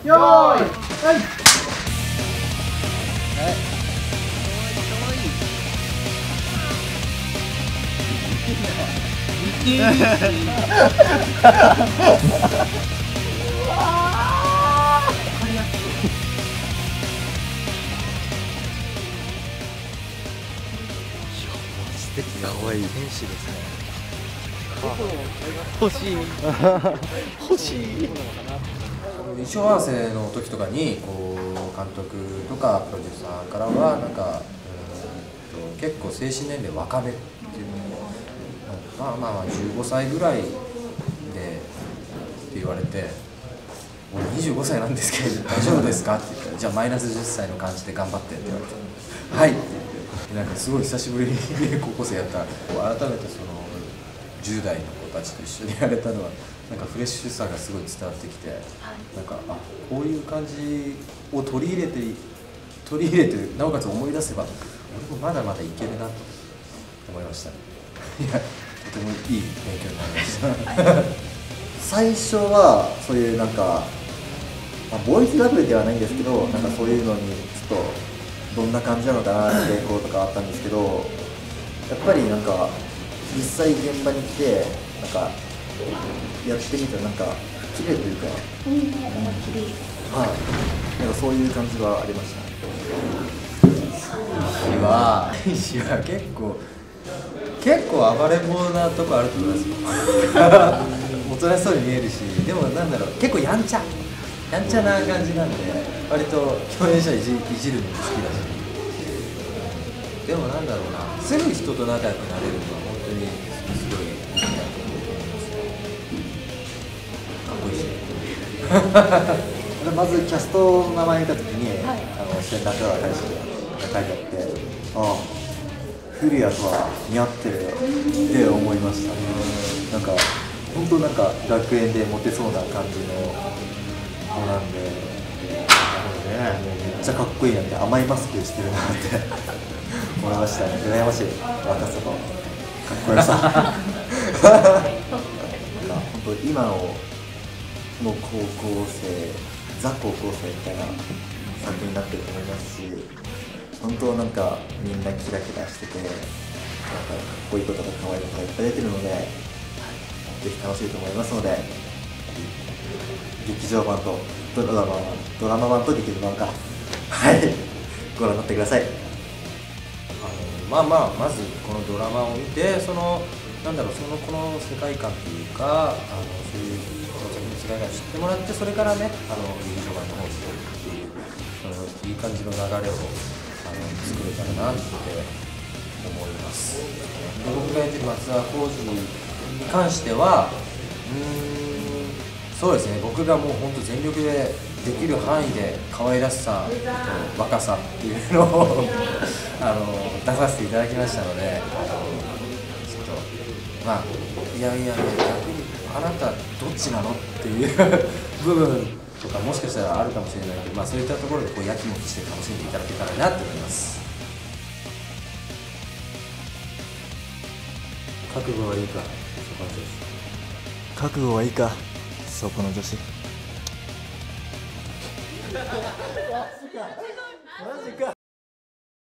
よーい、はい、かわいい天使ですね。欲しい欲しい。衣装合わせの時とかにこう監督とかプロデューサーからはなんか結構精神年齢若めっていうのをまあ15歳ぐらいでって言われて、俺25歳なんですけど大丈夫ですかって言ったら、じゃあマイナス10歳の感じで頑張ってって言われて、はいって言って、なんかすごい久しぶりに高校生やったら改めてその10代の子たちと一緒にやれたのはなんかフレッシュさがすごい伝わってきて、なんかあこういう感じを取り入れてなおかつ思い出せば俺もまだまだいけるなと思いましたね。いやとてもいい勉強になりました最初はそういうなんか、まあ、ボーイズラブではないんですけど、なんかそういうのにちょっとどんな感じなのかなってこうとかあったんですけど、やっぱりなんか実際現場に来てなんかやってみたらなんか綺麗というか、はい、なんかそういう感じはありましたね。石は結構暴れん坊なとこあると思いますよおとなしそうに見えるし、でもなんだろう、結構やんちゃな感じなんで割と共演者いじるのも好きだし、でもなんだろうな、すぐ人と仲良くなれるのは本当にすごいかっこいいしまずキャストの名前見たときに、はい、主演中川大志が書いてあって、ああ古谷とは似合ってるって思いましたね。なんか本当なんか学園でモテそうな感じの子なんで、めっちゃかっこいいなって、甘いマスクしてるなって思いましたね。羨ましい若さとかっこよさ本当今の高校生ザ・高校生みたいな作品になってると思いますし、本当なんかみんなキラキラしてて、なんかかっこいいこととか可愛いことがいっぱい出てるので、はい、ぜひ楽しいと思いますので、劇場版とドラマ版と劇場版か、はい、ご覧になってください。まずこのドラマを見て、この世界観というか、そういう作品の世界観を知ってもらって、それからね、劇場版の方に行くっていう、いい感じの流れを作れたらなって思います。僕がやってる松田浩二に関しては、そうですね、僕がもう本当全力でできる範囲で可愛らしさと若さっていうのを出させていただきましたので。いや逆にあなたどっちなのっていう部分とかもしかしたらあるかもしれないけど、そういったところでこうやきもきして楽しんでいただけたらなと思います。覚悟はいいかそこの女子、覚悟はいいかそこの女子マジか。